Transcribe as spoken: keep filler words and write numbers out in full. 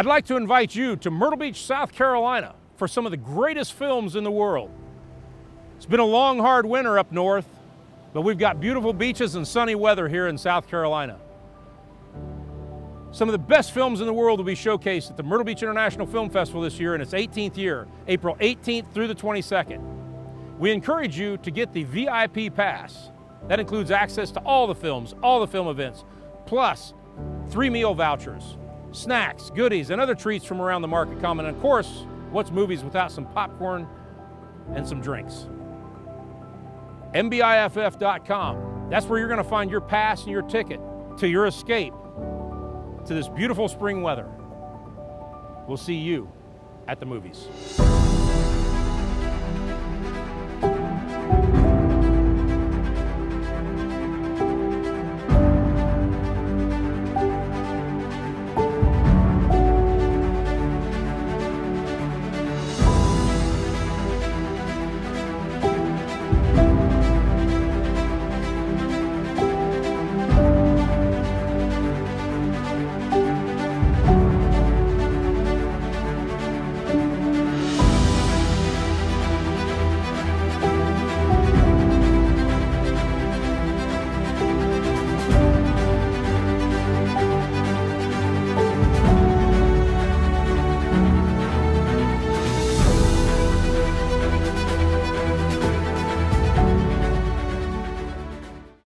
I'd like to invite you to Myrtle Beach, South Carolina for some of the greatest films in the world. It's been a long, hard winter up north, but we've got beautiful beaches and sunny weather here in South Carolina. Some of the best films in the world will be showcased at the Myrtle Beach International Film Festival this year in its eighteenth year, April eighteenth through the twenty-second. We encourage you to get the V I P pass. That includes access to all the films, all the film events, plus three meal vouchers, snacks, goodies, and other treats from around the Market Common. And of course, what's movies without some popcorn and some drinks? M B I F F dot com. That's where you're going to find your pass and your ticket to your escape to this beautiful spring weather. We'll see you at the movies.